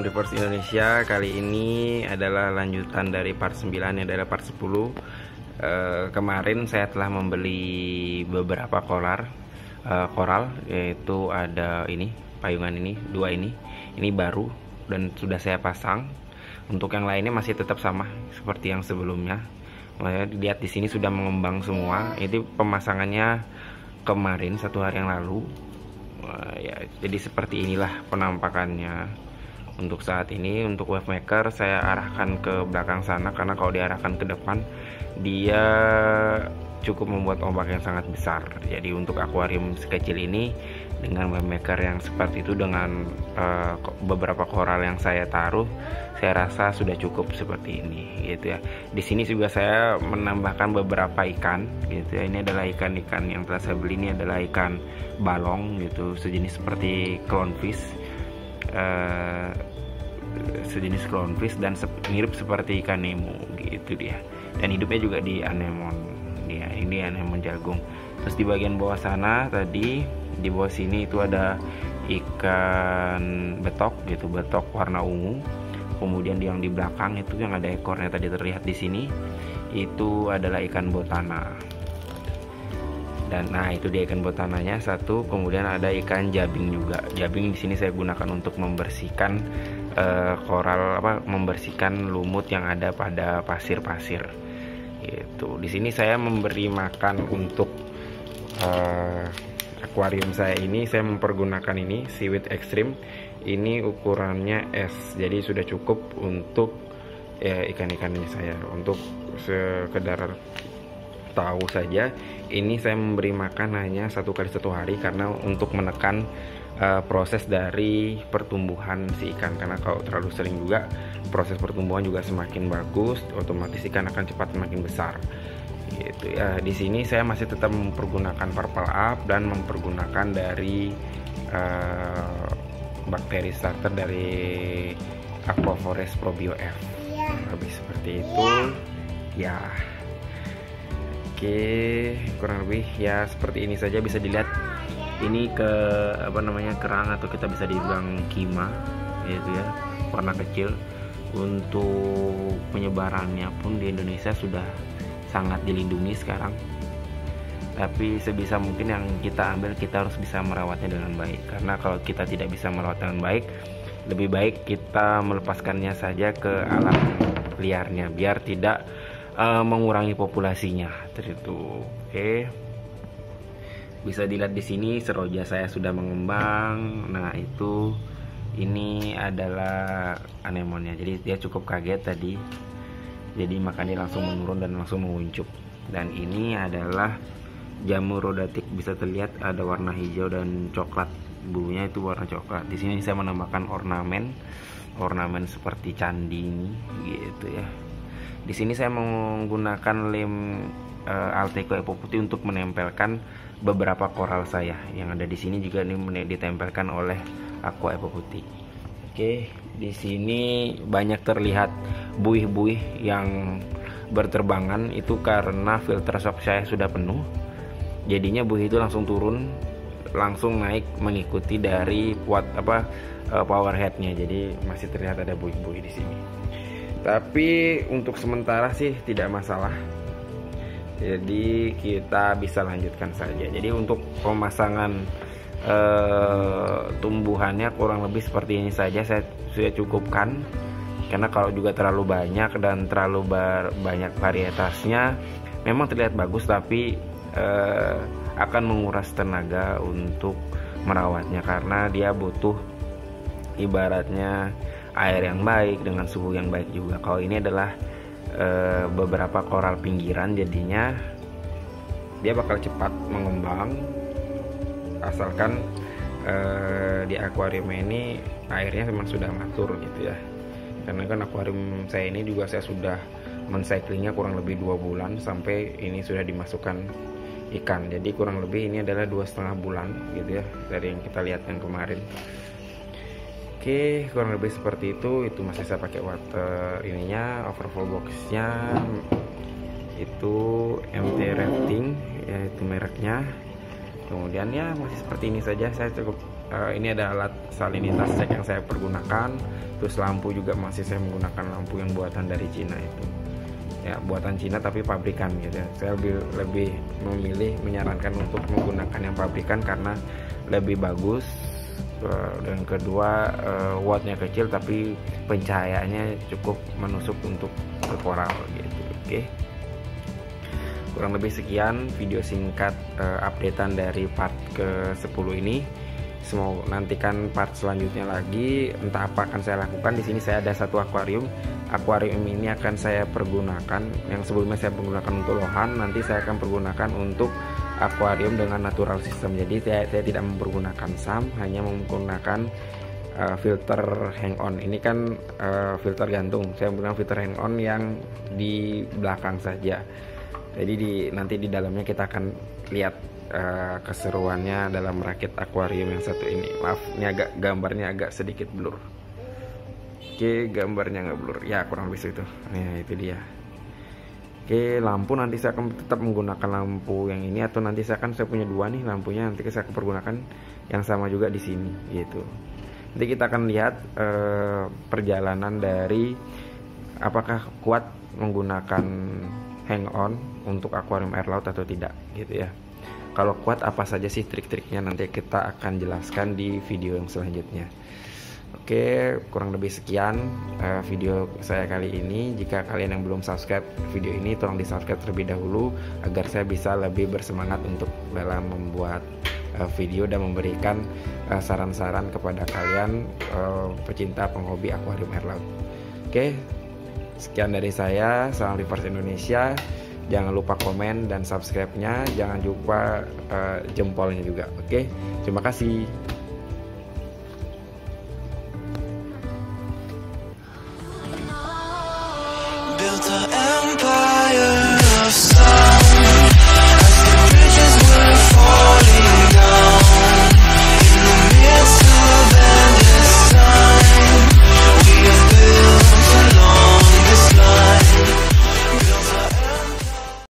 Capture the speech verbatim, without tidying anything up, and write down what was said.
Welcome to Reefers Indonesia. Kali ini adalah lanjutan dari part sembilan yang dari part sepuluh. e, Kemarin saya telah membeli beberapa koral, e, koral yaitu ada ini, payungan ini, dua ini. Ini baru dan sudah saya pasang. Untuk yang lainnya masih tetap sama seperti yang sebelumnya. Lihat di sini sudah mengembang semua. Itu pemasangannya kemarin satu hari yang lalu. Uh, ya, jadi seperti inilah penampakannya untuk saat ini. Untuk wave maker saya arahkan ke belakang sana, karena kalau diarahkan ke depan dia cukup membuat ombak yang sangat besar. Jadi untuk akuarium sekecil ini dengan wave maker yang seperti itu, dengan uh, beberapa koral yang saya taruh, saya rasa sudah cukup seperti ini, gitu ya. Di sini juga saya menambahkan beberapa ikan, gitu ya. Ini adalah ikan-ikan yang telah saya beli. Ini adalah ikan balong, gitu, sejenis seperti clownfish, uh, sejenis clownfish dan se mirip seperti ikan nemo, gitu dia. Dan hidupnya juga di anemon, ya. Ini anemon jagung. Terus di bagian bawah sana tadi, di bawah sini itu ada ikan betok, gitu, betok warna ungu. Kemudian yang di belakang itu yang ada ekornya tadi terlihat di sini, itu adalah ikan botana. Dan nah, itu dia ikan botananya satu. Kemudian ada ikan jabing juga. Jabing di sini saya gunakan untuk membersihkan eh, koral, apa, membersihkan lumut yang ada pada pasir-pasir. Gitu. Di sini saya memberi makan untuk eh, akuarium saya ini. Saya mempergunakan ini Seaweed Extreme. Ini ukurannya S, jadi sudah cukup untuk ya, ikan-ikannya saya. Untuk sekedar tahu saja, ini saya memberi makan hanya satu kali satu hari, karena untuk menekan uh, proses dari pertumbuhan si ikan. Karena kalau terlalu sering juga, proses pertumbuhan juga semakin bagus, otomatis ikan akan cepat semakin besar. Gitu ya. Di sini saya masih tetap mempergunakan Purple Up dan mempergunakan dari uh, bakteri starter dari Aqua Forest Probio F. Ya. Lebih seperti itu. Ya. ya. Oke, kurang lebih ya seperti ini saja, bisa dilihat. Ini ke apa namanya? kerang, atau kita bisa dibilang kima, gitu ya. Warna kecil. Untuk penyebarannya pun di Indonesia sudah sangat dilindungi sekarang. Tapi sebisa mungkin yang kita ambil, kita harus bisa merawatnya dengan baik. Karena kalau kita tidak bisa merawat dengan baik, lebih baik kita melepaskannya saja ke alam liarnya, biar tidak uh, mengurangi populasinya. Tertentu, oke. Okay. Bisa dilihat di sini seroja saya sudah mengembang. Nah itu, ini adalah anemonnya. Jadi dia cukup kaget tadi. Jadi makanya langsung menurun dan langsung menguncup. Dan ini adalah jamur rodatik, bisa terlihat ada warna hijau dan coklat, bulunya itu warna coklat. Di sini saya menambahkan ornamen, ornamen seperti candi ini, gitu ya. Di sini saya menggunakan lem e, Alteco Epo putih untuk menempelkan beberapa koral saya yang ada di sini. Juga ini ditempelkan oleh Aqua Epo putih. Oke, di sini banyak terlihat buih-buih yang berterbangan, itu karena filter shock saya sudah penuh. Jadinya buih itu langsung turun, langsung naik mengikuti dari kuat apa power headnya. Jadi masih terlihat ada buih-buih di sini. Tapi untuk sementara sih tidak masalah. Jadi kita bisa lanjutkan saja. Jadi untuk pemasangan eh, tumbuhannya kurang lebih seperti ini saja. Saya sudah cukupkan. Karena kalau juga terlalu banyak dan terlalu banyak varietasnya, memang terlihat bagus, tapi eh, akan menguras tenaga untuk merawatnya, karena dia butuh ibaratnya air yang baik dengan suhu yang baik juga. Kalau ini adalah eh, beberapa koral pinggiran, jadinya dia bakal cepat mengembang, asalkan eh, di akuarium ini airnya memang sudah matur, gitu ya. Karena kan akuarium saya ini juga saya sudah men-cyclingnya kurang lebih dua bulan sampai ini sudah dimasukkan ikan. Jadi kurang lebih ini adalah dua setengah bulan, gitu ya, dari yang kita lihat yang kemarin. Oke, kurang lebih seperti itu. Itu masih saya pakai water ininya, overflow boxnya itu M T rating, yaitu mereknya. Kemudian ya masih seperti ini saja. Saya cukup Uh, ini ada alat salinitas cek yang saya pergunakan. Terus lampu juga masih saya menggunakan lampu yang buatan dari Cina itu. Ya, buatan Cina tapi pabrikan gitu ya. Saya lebih, lebih memilih menyarankan untuk menggunakan yang pabrikan karena lebih bagus. Dan kedua, wattnya kecil tapi pencahayaannya cukup menusuk untuk ke koral gitu. Oke, kurang lebih sekian video singkat uh, updatean dari part ke sepuluh ini. Semoga nantikan part selanjutnya lagi, entah apa akan saya lakukan. Di sini saya ada satu akuarium. Akuarium ini akan saya pergunakan, yang sebelumnya saya pergunakan untuk lohan, nanti saya akan pergunakan untuk akuarium dengan natural system. Jadi saya, saya tidak mempergunakan S A M, hanya menggunakan uh, filter hang on. Ini kan uh, filter gantung. Saya menggunakan filter hang on yang di belakang saja. Jadi di, nanti di dalamnya kita akan lihat uh, keseruannya dalam merakit akuarium yang satu ini. Maaf, ini agak gambarnya agak sedikit blur. Oke, gambarnya nggak blur. Ya, kurang lebih itu. Ya, itu dia. Oke, lampu nanti saya akan tetap menggunakan lampu yang ini, atau nanti saya akan saya punya dua nih lampunya, nanti saya akan pergunakan yang sama juga di sini gitu. Nanti kita akan lihat eh, perjalanan dari apakah kuat menggunakan hang on untuk akuarium air laut atau tidak gitu ya. Kalau kuat apa saja sih trik-triknya, nanti kita akan jelaskan di video yang selanjutnya. Oke, kurang lebih sekian uh, video saya kali ini. Jika kalian yang belum subscribe video ini, tolong di subscribe terlebih dahulu agar saya bisa lebih bersemangat untuk dalam membuat uh, video dan memberikan saran-saran uh, kepada kalian uh, pecinta penghobi akuarium air laut. Oke, sekian dari saya. Salam Reefers Indonesia. Jangan lupa komen dan subscribe-nya. Jangan lupa uh, jempolnya juga. Oke, terima kasih.